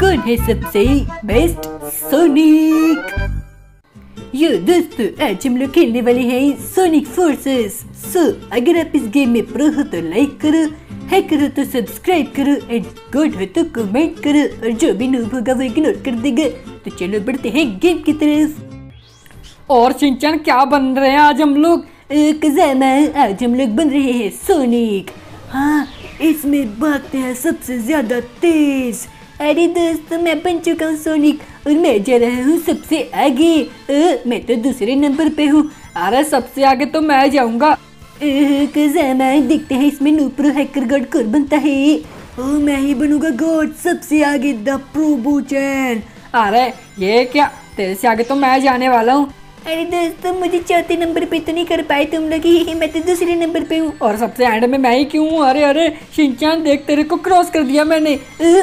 कौन है सबसे बेस्ट सोनिक? यो दोस्तों, आज हम लोग खेलने वाले हैं सोनिक फोर्सेस। अगर आप इस गेम में प्रो हो तो लाइक करो, हैक करो तो सब्सक्राइब करो, एंड गॉड हो तो कमेंट करो, और जो भी नूब होगा वो इग्नोर कर देगा। तो चलो बढ़ते हैं गेम की तरफ। और सिंचन, क्या बन रहे हैं आज हम लोग? आज हम लोग बन रहे हैं सोनिक। हाँ, इसमें भागते हैं सबसे ज्यादा तेज। अरे दोस्तों, मैं बन चुका हूँ सोनिक और मैं जा रहा हूँ सबसे आगे। मैं तो दूसरे नंबर पे हूँ। अरे सबसे आगे तो मैं जाऊँगा। देखते हैं इसमें न्यू प्रो हैकर गॉड कौन बनता है। मैं ही बनूंगा गॉड, सबसे आगे, द प्रो बूचन। अरे ये क्या, तेरे से आगे तो मैं जाने वाला हूँ। अरे दोस्तों, मुझे चौथे नंबर पे तो नहीं कर पाए तुम लोग ही, मैं तो दूसरे नंबर पे हूँ। और सबसे एंड में मैं ही क्यों हूँ? अरे अरे शिनचान, देख तेरे को क्रॉस कर दिया मैंने।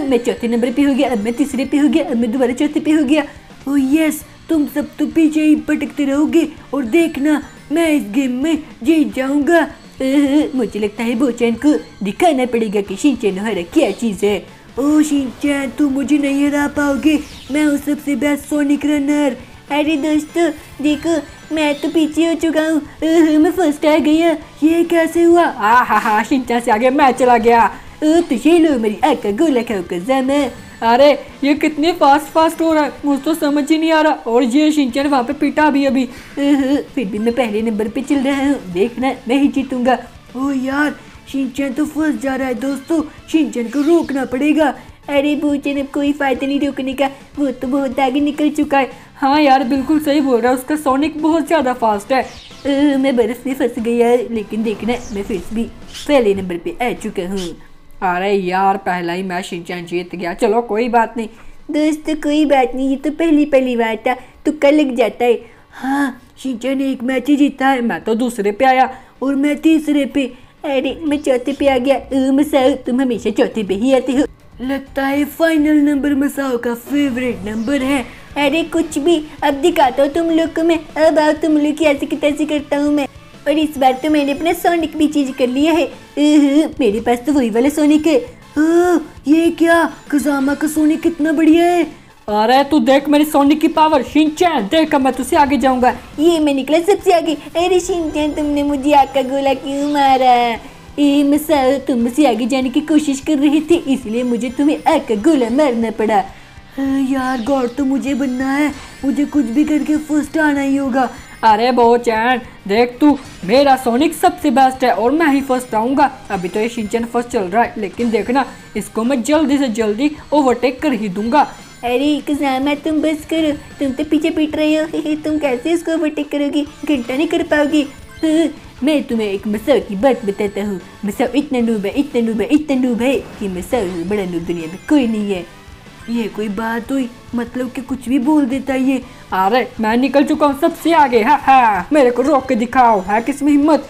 मैं चौथे नंबर पे हो गया, अब मैं तीसरे पे हो गया, अब मैं दोबारा चौथे पे हो गया। ओ यस, तुम सब तो पीछे ही भटकते रहोगे, और देखना मैं इस गेम में जीत जाऊँगा। मुझे लगता है बोचैन को दिखाना पड़ेगा कि शिनचान हरा क्या चीज़ है। ओ शिनचान, तुम मुझे नहीं हरा पाओगे, मैं हूँ सबसे बेस्ट सोनिक रनर। अरे दोस्तों देखो, मैं तो पीछे हो चुका हूँ, मैं फर्स्ट आ गया। ये कैसे हुआ? आहा, शिनचान से आगे मैं चला गया। तो ये लो मेरी आग का गोला खाओ कज़ामा। अरे ये कितने फास्ट हो रहा है, मुझे तो समझ ही नहीं आ रहा। और ये शिनचान वहाँ पे पीटा भी अभी। फिर भी मैं पहले नंबर पे चल रहा हूँ, देखना मैं ही जीतूंगा। ओ यार, शिनचान तो फंस जा रहा है। दोस्तों, शिनचान को रोकना पड़ेगा। अरे बोचैन, अब कोई फ़ायदा नहीं रोकने का, वो तो बहुत आगे निकल चुका है। हाँ यार, बिल्कुल सही बोल रहा है, उसका सोनिक बहुत ज़्यादा फास्ट है। मैं बर्फ में फंस गया, लेकिन देखना मैं फिर भी पहले नंबर पे आ चुका हूँ। अरे यार, पहला ही मैं शिनचान जीत गया। चलो कोई बात नहीं दोस्तों, कोई बात नहीं, ये तो पहली बार था, तुक्का लग जाता है। हाँ, शिनचान ने एक मैच ही जीता है, मैं तो दूसरे पे आया और मैं तीसरे पे। अरे मैं चौथे पे आ गया। मसाओ, तुम हमेशा चौथे पे ही आते हो, लगता है फाइनल नंबर मसाओ का फेवरेट नंबर है। अरे कुछ भी, अब दिखाता हूँ तुम लोग को मैं। अब आओ तुम लोग की ऐसे की तैसी करता हूँ मैं। और इस बार तो मैंने अपना सोनिक भी चीज कर लिया है। मेरे पास तो वही वाला सोनिक है। ये क्या, कज़ामा का सोनिक कितना बढ़िया है। अरे तू देख मेरी सोनिक की पावर। शिनचान देख, मैं तुझसे आगे जाऊँगा। ये मैं निकला सबसे आगे। अरे शिनचान, तुमने मुझे आग का गोला क्यों मारा? मसाओ, तुम मुझसे आगे जाने की कोशिश कर रहे थे, इसलिए मुझे तुम्हें आग का गोला मारना पड़ा। यार गॉड तो मुझे बनना है, मुझे कुछ भी करके फर्स्ट आना ही होगा। अरे बोचैन, देख तू, मेरा सोनिक सबसे बेस्ट है और मैं ही फर्स्ट आऊँगा। अभी तो ये शिनचान फर्स्ट चल रहा है, लेकिन देखना इसको मैं जल्दी से जल्दी ओवरटेक कर ही दूंगा। अरे कज़ामा, तुम बस करो, तुम तो पीछे पीट रहे हो, तुम कैसे इसको ओवरटेक करोगी? घंटा नहीं कर पाओगी। मैं तुम्हें एक मसाओ की बात बताता हूँ। मसाओ इतना नूब है, इतना नूब है, इतना नूब है कि मसाओ से बड़ा नूब दुनिया में कोई नहीं है। ये कोई बात हुई, मतलब कि कुछ भी बोल देता है ये। अरे मैं निकल चुका हूँ सबसे आगे। हाँ, मेरे को रोक के दिखाओ, है किसमें हिम्मत?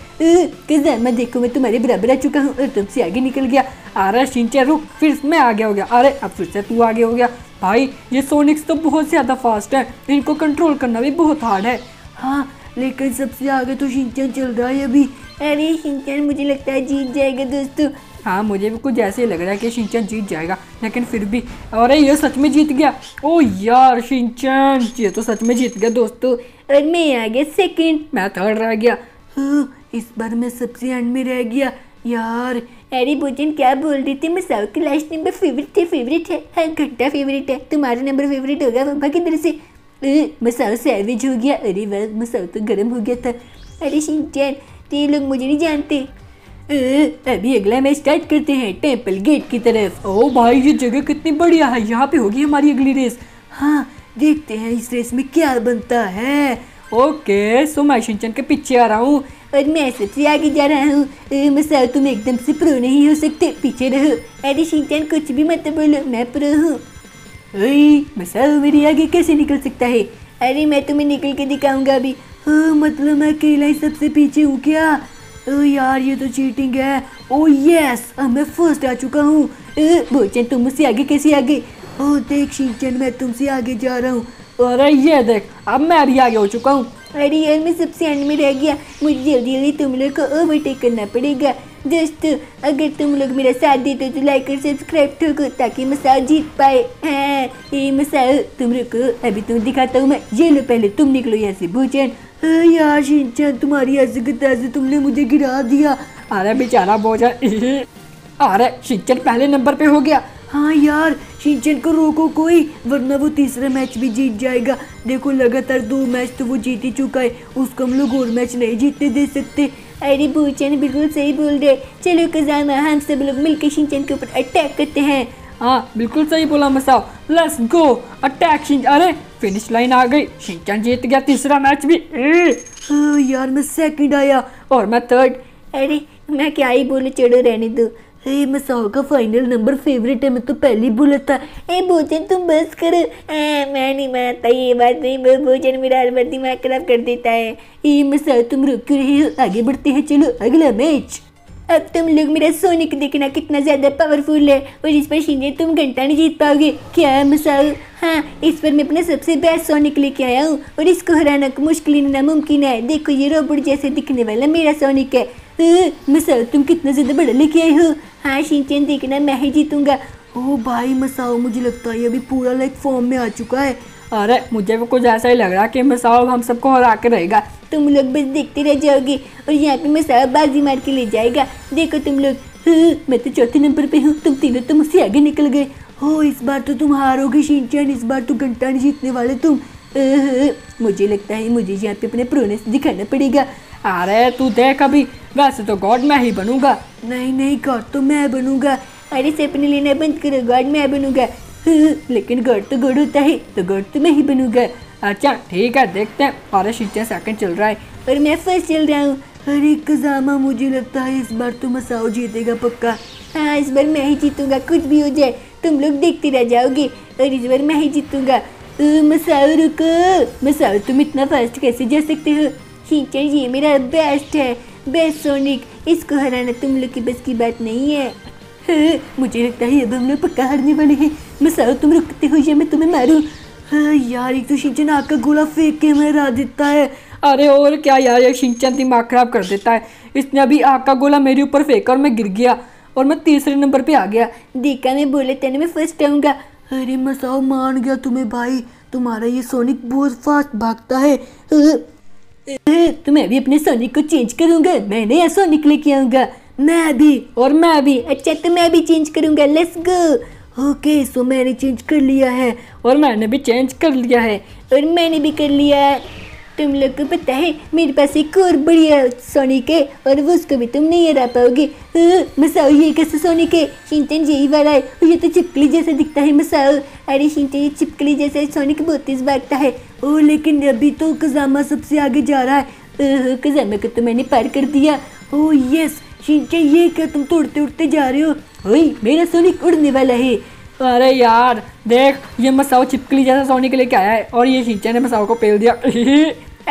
कज़ामा देखो, मैं तुम्हारे बराबर आ चुका हूँ और तुमसे आगे निकल गया। अरे शिनचान रुक, फिर मैं आगे हो गया। अरे अब फिर से तू आगे हो गया। भाई ये सोनिक्स तो बहुत ज़्यादा फास्ट है, इनको कंट्रोल करना भी बहुत हार्ड है। हाँ, लेकिन सबसे आगे तो शिनचान चल रहा है अभी। अरे शिनचान मुझे लगता है जीत जाएगा दोस्तों। हाँ, मुझे भी कुछ ऐसे लग रहा है कि शिनचान जीत जाएगा, लेकिन फिर भी। अरे ये सच में जीत गया। ओ यार शिनचान, ये तो सच में जीत गया दोस्तों। और मैं आ गया सेकंड, मैं थर्ड रह गया। इस बार मैं सबसे एंड में रह गया यार। अरे बोचैन, क्या बोल रही थी? मसाओ के लास्ट नंबर फेवरेट है। हाँ, घंटा फेवरेट है, तुम्हारा नंबर फेवरेट होगा बाबा की तरह से। मसाओ सैवेज हो गया। अरे वाह, मसाओ तो गर्म हो गया था। अरे शिनचान, ये लोग मुझे नहीं जानते। अभी अगला मैच स्टार्ट करते हैं टेम्पल गेट की तरफ। ओ भाई, ये जगह कितनी बढ़िया है, यहाँ पे होगी हमारी अगली रेस। हाँ, देखते हैं इस रेस में क्या बनता है। ओके, सो मैं शिनचान के पीछे आ रहा हूँ और मैं सबसे आगे जा रहा हूँ। मसाओ, तुम एकदम से प्रो नहीं हो सकते, पीछे रहो। अरे शिनचान, कुछ भी मत बोलो, मैं प्रो हूँ। मसाओ मेरे आगे कैसे निकल सकता है? अरे मैं तुम्हें निकल के दिखाऊंगा अभी। मतलब मैं अकेला ही सबसे पीछे हूँ क्या? यार ये तो चीटिंग है। ओ यस, अब मैं फर्स्ट आ चुका हूँ। बोचैन, तुम मुझसे आगे कैसे आगे? ओह देख शिनचान, मैं तुमसे आगे जा रहा हूँ। अरे ये देख, अब मैं अभी आगे हो चुका हूँ। अरे यार, मैं सबसे एंड में रह गया, मुझे जल्दी जल्दी तुम लोग को ओवरटेक करना पड़ेगा। दोस्तों अगर तुम लोग मेरा साथ देते तो लाइक और सब्सक्राइब ठोको ताकि मसाओ जीत पाए। हाँ ये मसाओ तुम रुको, अभी तुम दिखाता हूँ मैं। ये लो पहले तुम निकलो यहाँ से भूचन। हाँ यार शिनचैन, तुम्हारी हंसकता से तुमने मुझे गिरा दिया। अरे बेचारा भोजन, अरे शिनचैन पहले नंबर पे हो गया। हाँ यार शिनचैन को रोको कोई, वरना वो तीसरा मैच भी जीत जाएगा। देखो लगातार 2 मैच तो वो जीत ही चुका है, उसको हम लोग और मैच नहीं जीतने दे सकते। अरे भूचन बिल्कुल सही बोल रहे, चलो कज़ामा हम सब लोग मिलकर शिनचैन के ऊपर अटैक करते हैं। हाँ बिल्कुल सही बोला Masao, let's go attack Shinchan. अरे फिनिश लाइन आ गई, शिनचैन जीत गया तीसरा मैच भी। हाँ यार मैं 2nd आया और मैं 3rd। अरे मैं क्या ही बोलूँ, चलो रहने दो। ए मसाओ का फाइनल नंबर फेवरेट है, मैं तो पहले ही बोला था। ए भोजन तुम बस करो, मैं नहीं मानता ये बात नहीं, भोजन मेरा हर बार दिमाग खराब कर देता है। ए मसाओ तुम रुक क्यों रहे हो, आगे बढ़ते हैं चलो अगला मैच। अब तुम लोग मेरा सोनिक देखना कितना ज़्यादा पावरफुल है, और इस पर शिनचैन तुम घंटा नहीं जीत पाओगे। क्या मसाओ? हाँ इस पर मैं अपना सबसे बेस्ट सोनिक लेके आया हूँ और इसको हराना मुश्किल नामुमकिन है। देखो ये रोबोट जैसे दिखने वाला मेरा सोनिक है। मसाओ तुम कितना ज़्यादा बड़ा लेके आए हो। हाँ शिनचैन देखना मैं ही जीतूंगा। ओह भाई मसाओ मुझे लगता है अभी पूरा लाइक फॉर्म में आ चुका है। अरे मुझे वो कुछ ऐसा ही लग रहा है कि मसाओ हम सबको हरा के रहेगा। तुम लोग बस देखते रह जाओगे और यहाँ पे मसाओ बाजी मार के ले जाएगा। देखो तुम लोग, मैं तो 4th नंबर पे हूँ, तुम तीनों तो मुझसे आगे निकल गए हो। इस बार तो तुम हारोगे शिनचैन, इस बार तो घंटा नहीं जीतने वाले तुम। मुझे लगता है मुझे यहाँ पे अपने प्रोनेस दिखाना पड़ेगा। अरे तू देख, अभी वैसे तो गॉड मैं ही बनूंगा। नहीं नहीं गॉड तो मैं बनूंगा। अरे सपने लेना बंद करो, गॉड मैं बनूंगा। लेकिन गॉड तो गॉड होता है, तो गॉड तो मैं ही बनूंगा। अच्छा ठीक है देखते हैं। अरे शिनचैन 2nd चल रहा है और मैं 1st चल रहा हूँ। अरे कज़ामा मुझे लगता है इस बार तो मसाओ जीतेगा पक्का। हाँ इस बार मैं ही जीतूंगा, कुछ भी हो जाए तुम लोग देखते रह जाओगे, और इस बार मैं ही जीतूंगा। मसाओ रुको, मसाओ तुम इतना फास्ट कैसे जा सकते हो। शिनचैन ये मेरा बेस्ट है, बेस्ट सोनिक, इसको हराना तुम लोग की बस की बात नहीं है। हाँ, मुझे लगता है अब हम लोग पक्का हारने वाले हैं। मसाओ तुम रुकते हो या मैं तुम्हें मारूं। हाँ यार एक तो शिनचैन आपका गोला फेंक के हमें हरा देता है। अरे और क्या यार, शिनचैन दिमाग खराब कर देता है। इसने अभी आग का गोला मेरे ऊपर फेंका और मैं गिर गया और मैं 3rd नंबर पे आ गया। देखा मैं बोले तेने मैं 1st आऊँगा। अरे मसाओ मान गया तुम्हें भाई, तुम्हारा ये सोनिक बहुत फास्ट भागता है। तो मैं भी अपने सोनिक को चेंज करूंगा, मैं नया सोनिक लेके आऊंगा। मैं भी और मैं भी। अच्छा तो मैं भी चेंज करूंगा, लेट्स गो। ओके सो मैंने चेंज कर लिया है और मैंने भी चेंज कर लिया है और मैंने भी कर लिया है। तुम लोग को पता है मेरे पास एक और बढ़िया सोनिक है और वो उसको भी तुम नहीं हरा पाओगे। मसाओ ये कैसा सोनिक है, शिनचैन यही वाला है और ये तो छिपकली जैसा दिखता है मसाओ। अरे शिनचैन ये छिपकली जैसा सोनिक बहुत तेज भागता है। ओ लेकिन अभी तो कज़ामा सबसे आगे जा रहा है, कज़ामा को तो मैंने पार कर दिया। ओ यस शिनचैन ये क्या तुम तो उड़ते उड़ते जा रहे हो। ओए मेरा सोनिक उड़ने वाला है। अरे यार देख ये मसाओ छिपकली जैसा सोनिक लेके आया है और ये शिनचैन ने मसाओ को पेल दिया।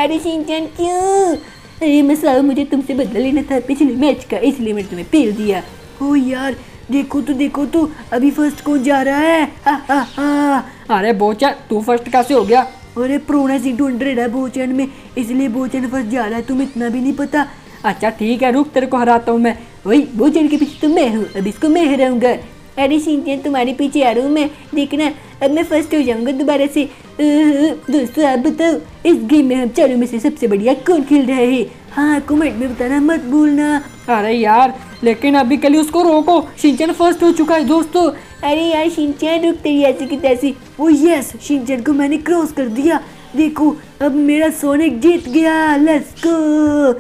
अरे शिनचैन क्यों? अरे मसाओ मुझे तुमसे बदला लेना था पिछले मैच का, इसलिए मैंने तुम्हें पेल दिया। ओ यार देखो तो अभी 1st को जा रहा है। हा हा हा। अरे बोचा तू 1st कैसे हो गया? अरे प्रोनेस 800 है बोचन में, इसलिए बोचन 1st जा रहा है, तुम इतना भी नहीं पता। अच्छा ठीक है रुक, तेरे को हराता हूँ मैं। वही बोचन के पीछे तो मैं हूँ, अब इसको मैं हराऊंगा। अरे शिनचैन तुम्हारे पीछे आ रहा हूँ मैं, देखना अब मैं 1st हो जाऊँगा दोबारा से। दोस्तों आप बताओ इस गेम में हम चारों में से सबसे बढ़िया कौन खेल रहे हैं। हाँ कमेंट में बताना मत भूलना। अरे यार लेकिन अभी के लिए उसको रोको, शिनचैन 1st हो चुका है दोस्तों। अरे यार शिनचैन रुक, तेरी ऐसी की तैसी। ओ यस शिनचैन को मैंने क्रॉस कर दिया। देखो अब मेरा सोनिक जीत गया, लेट्स गो।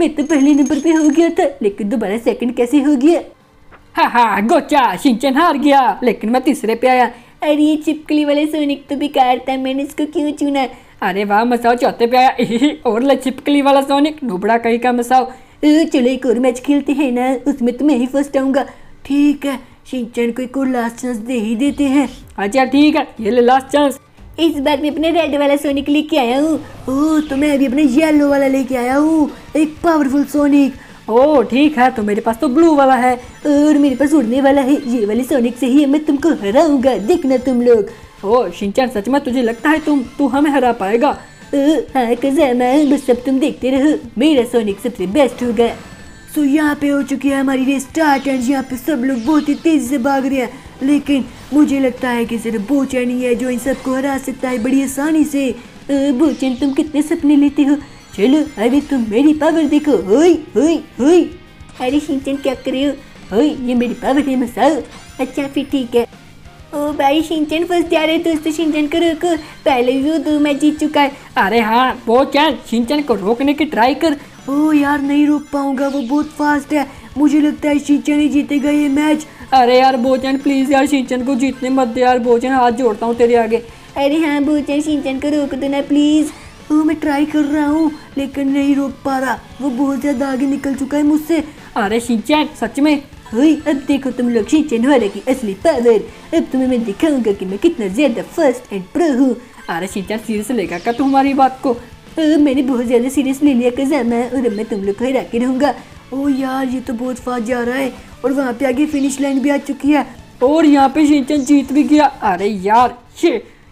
मैं तो पहले नंबर पे हो गया था लेकिन दोबारा 2nd कैसे हो गया। हा हा गोचा शिनचैन हार गया लेकिन मैं 3रे पे आया। अरे ये चिपकली वाले सोनिक तो बेकार था, मैंने इसको क्यों चुना। अरे वाह मसाओ 4थे पे आया और ले चिपकली वाला सोनिक नुबड़ा कहीं का मसाओ। चलो एक और मैच खेलते हैं ना, उसमें तो मैं ही 1st आऊँगा। ठीक है शिनचैन को एक और लास्ट चांस दे ही देते हैं। अच्छा ठीक है ये ले लास्ट चांस। इस बार मैं अपने रेड वाला सोनिक लेके आया हूँ। ओह तो मैं अभी अपने येलो वाला लेके आया हूँ, एक पावरफुल सोनिक। ओह ठीक है तो मेरे पास तो ब्लू वाला है और मेरे पास उड़ने वाला है, ये वाले सोनिक से ही मैं तुमको हराऊंगा, देखना तुम लोग। ओह शिनचैन सच में तुझे लगता है तू हमें हरा पाएगा। हाँ कज़ामा बस सब तुम देखते रहो, मेरा सोनिक सबसे बेस्ट होगा। सो यहाँ पे हो चुकी है हमारी रेस स्टार्ट एंड यहाँ पे सब लोग बहुत ही तेज़ी से भाग रहे हैं, लेकिन मुझे लगता है कि सिर्फ बोचैन ही है जो इन सबको हरा सकता है बड़ी आसानी से। बोचैन तुम कितने सपने लेते हो, चलो अभी तुम मेरी पावर देखो। होई होई होई, अरे शिनचैन क्या कर रहे हो? होई ये मेरी पावर है मसाओ। अच्छा फिर ठीक है। ओ भाई शिनचैन फंस जा रहे दोस्तों, शिनचैन को रोको, पहले यू दो मैं जीत चुका है। अरे हाँ बोचैन, शिनचैन को रोकने की ट्राई कर। ओ यार नहीं रोक पाऊंगा, वो बहुत फास्ट है, मुझे लगता है शिनचैन ही जीतेगा ये मैच। अरे यार बोचैन प्लीज़ यार, शिनचैन को जीतने मत दे यार बोचैन, हाथ जोड़ता हूँ तेरे आगे। अरे हाँ बोचैन, शिनचैन को रोक दो ना प्लीज़। ओ मैं ट्राई कर रहा हूँ लेकिन नहीं रोक पा रहा, वो बहुत ज़्यादा आगे निकल चुका है मुझसे। अरे शिनचैन सच में, होई अब देखो तुम लोग शिनचैन वाले की असली पावर, अब तुम्हें मैं दिखाऊंगा कि मैं कितना ज़्यादा फास्ट एंड प्रो हूँ। अरे शिनचैन सीरियस लेगा क्या तुम हमारी बात को? मैंने बहुत ज़्यादा सीरियस ले लिया कज़ामा, और अब मैं तुम लोग को हरा के रहूँगा। ओ यार ये तो बहुत फास्ट जा रहा है, और वहाँ पे आगे फिनिश लाइन भी आ चुकी है, और यहाँ पे शिनचैन जीत भी गया। अरे यार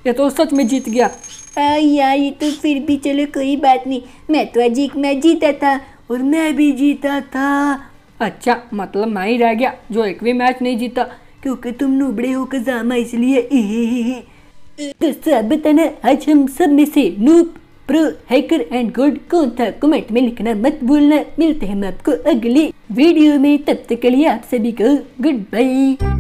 ये तो सच में जीत गया। आ यार ये तो फिर भी चलो कोई बात नहीं, मैं तो आज एक मैच जीता था और मैं भी जीता था। अच्छा मतलब मैं ही रह गया जो एक भी मैच नहीं जीता, क्योंकि तुम नूबड़े हो कज़ामा इसलिए। दोस्तों आप बताना आज हम सब में से noob, pro, hacker and good कौन था? कमेंट में लिखना मत भूलना। मिलते हैं हम आपको अगले वीडियो में, तब तक के लिए आप सभी को गुड बाय।